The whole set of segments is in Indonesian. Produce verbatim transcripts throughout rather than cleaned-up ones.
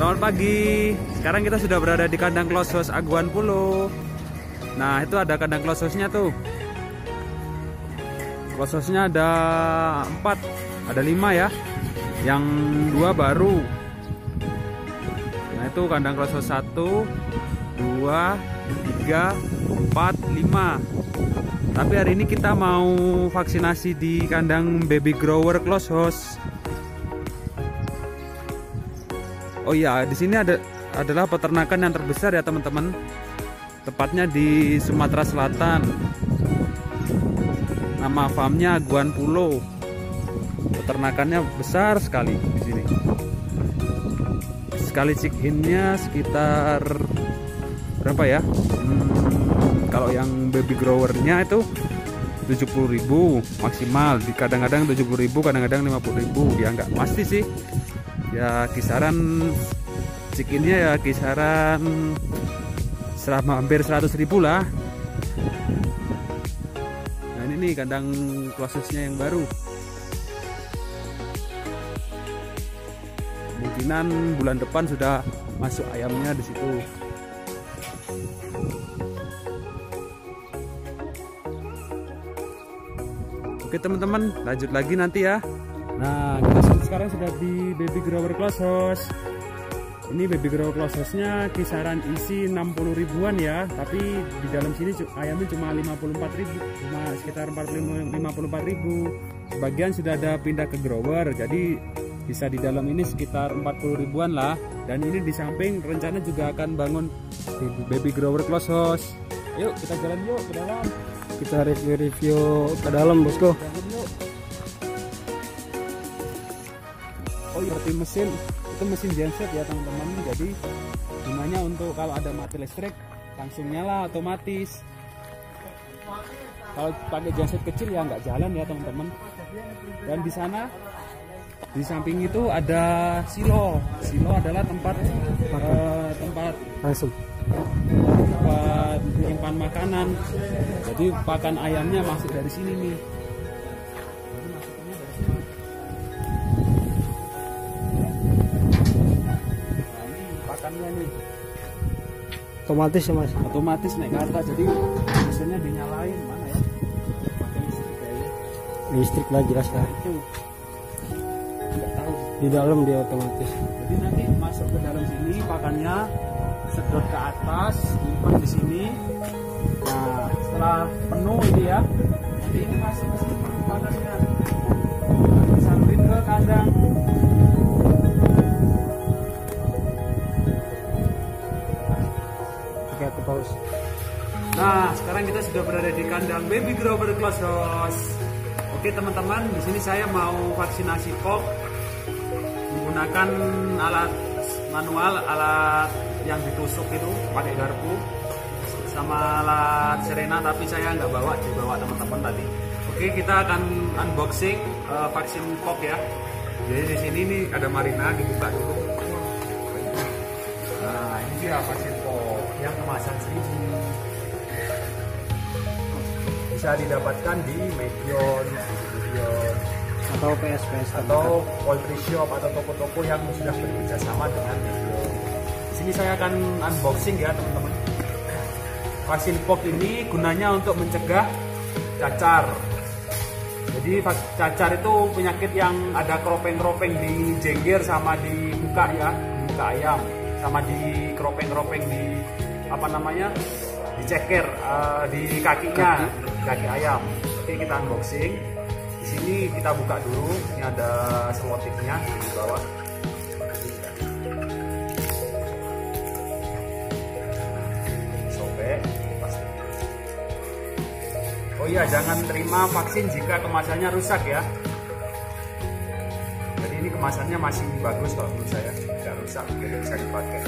Selamat pagi. Sekarang kita sudah berada di kandang close house Aguan Pulau. Nah, itu ada kandang close house-nya tuh. Close house-nya ada empat, ada lima ya. Yang dua baru. Nah, itu kandang close house satu, dua, tiga, empat, lima. Tapi hari ini kita mau vaksinasi di kandang baby grower close house. Oh iya, di sini ada adalah peternakan yang terbesar ya teman-teman. Tepatnya di Sumatera Selatan. Nama farmnya Aguan Pulau. Peternakannya besar sekali di sini. Sekali check in-nya sekitar berapa ya? Hmm, kalau yang baby growernya itu tujuh puluh ribu maksimal. Kadang-kadang tujuh puluh ribu, kadang-kadang lima puluh ribu. Ya nggak pasti sih. Ya kisaran cikinnya ya kisaran selama hampir seratus ribu lah. Nah ini nih kandang close house-nya yang baru. Kemungkinan bulan depan sudah masuk ayamnya di situ. Oke teman-teman, lanjut lagi nanti ya. Nah, kita sekarang sudah di baby grower close house. Ini baby grower close house-nya kisaran isi enam puluh ribuan ya, tapi di dalam sini ayamnya cuma lima puluh empat ribu, cuma sekitar empat puluh lima, lima puluh empat ribu. Sebagian sudah ada pindah ke grower, jadi bisa di dalam ini sekitar empat puluh ribuan lah. Dan ini di samping rencana juga akan bangun baby grower close house. Yuk, kita jalan yuk ke dalam. Kita review-review ke dalam, bosku. Oh, seperti mesin, itu mesin genset ya teman-teman. Jadi gunanya untuk kalau ada mati listrik langsung nyala otomatis. Kalau pakai genset kecil ya nggak jalan ya teman-teman. Dan di sana di samping itu ada silo. Silo adalah tempat eh, tempat langsung tempat menyimpan makanan. Jadi pakan ayamnya masuk dari sini nih. Nih. Otomatis ya mas? Otomatis naik ke atas, jadi mesinnya dinyalain, mana ya? Pakai listrik kayaknya. Listrik lagi rasanya. Itu. Nggak tahu. Di dalam dia otomatis. Jadi nanti masuk ke dalam sini, pakannya sedot ke atas, simpan di sini. Nah, setelah penuh ini ya, nanti ini masuk ke sini pakannya. Disamperin ke kandang. Nah, sekarang kita sudah berada di kandang baby grower close house. Oke teman-teman, di sini saya mau vaksinasi P O X menggunakan alat manual, alat yang ditusuk itu pakai garpu, sama alat sirena, tapi saya nggak bawa, dibawa teman-teman tadi. Oke, kita akan unboxing uh, vaksin P O X ya. Jadi di sini nih ada Marina dibuka dulu. Nah, ini dia vaksin P O X yang kemasan seribu. Bisa didapatkan di Medion, Medion atau P S F S atau poultry shop atau toko-toko yang sudah bekerja sama dengan Medion. Di sini saya akan unboxing ya teman-teman. Vaksin P O X ini gunanya untuk mencegah cacar. Jadi cacar itu penyakit yang ada keropeng-keropeng di jengger sama di muka ya, di muka ayam. Sama di keropeng-keropeng di apa namanya di ceker uh, di kakinya kaki ayam. Oke, kita unboxing. Di sini kita buka dulu. Ini ada selotipnya di bawah. Sobek. Oh iya, jangan terima vaksin jika kemasannya rusak ya. Jadi ini kemasannya masih bagus kalau menurut saya. Tidak rusak, jadi bisa dipakai.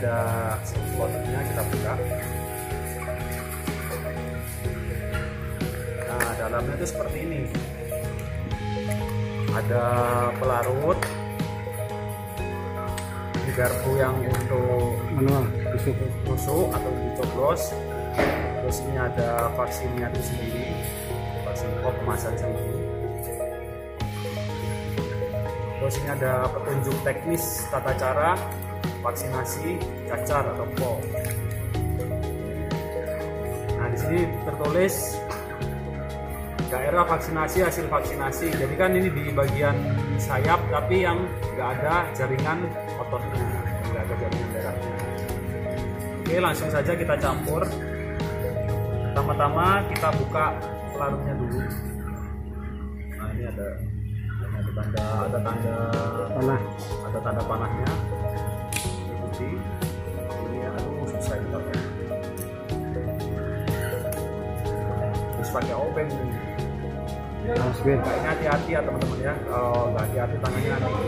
Ada slotnya, kita buka. Nah, dalamnya itu seperti ini. Ada pelarut. Ini garpu yang untuk manual busuk, busuk atau dicoblos. Terus ini ada vaksinnya itu sendiri, vaksin pok kemasan sendiri. Terus ini ada petunjuk teknis tata cara vaksinasi cacar atau pok. Nah, di sini tertulis daerah vaksinasi, hasil vaksinasi. Jadi kan ini di bagian sayap, tapi yang nggak ada jaringan ototnya, nggak ada jaringan darahnya. Oke, langsung saja kita campur. Pertama-tama kita buka pelarutnya dulu. Nah, ini ada, ini ada tanda, ada tanda panah, ada tanda panahnya. Ikuti. Ini aduh susah kita pakai. Terus pakai obeng. Nah, ini hati-hati ya teman-teman ya. Kalau nggak hati-hati tangannya nanti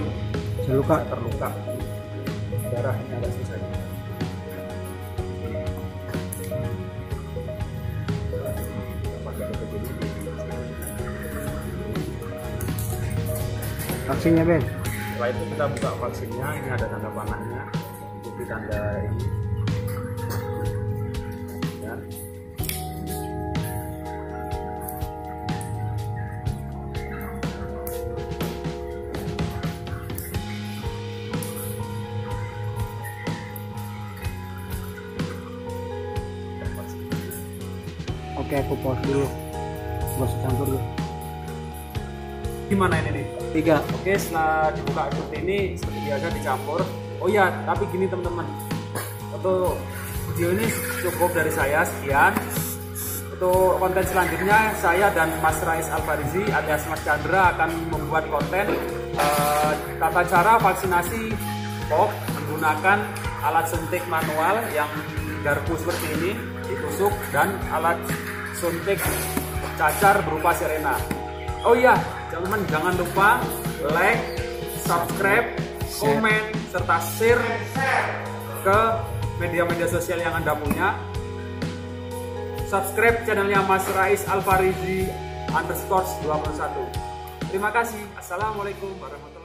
terluka, terluka. Darahnya agak susah. Vaksinnya Ben. Setelah itu kita buka vaksinnya. Ini ada tanda panahnya. Ikuti tanda ini. Ya. Oke, aku pause dulu. Pause campur dulu. Gimana ini nih? Tiga. Oke, setelah dibuka seperti ini, seperti biasa dicampur. Oh iya, tapi gini teman-teman, untuk video ini cukup dari saya, sekian. Untuk konten selanjutnya, saya dan Mas Rais Alfarezi alias Mas Chandra akan membuat konten uh, tata cara vaksinasi pok menggunakan alat suntik manual yang garpu seperti ini ditusuk dan alat suntik cacar berupa sirena. Oh iya, teman-teman jangan lupa like, subscribe, komen, serta share ke media-media sosial yang Anda punya. Subscribe channelnya Mas Rais Alfarezi underscore dua puluh satu. Terima kasih. Assalamualaikum warahmatullahi wabarakatuh.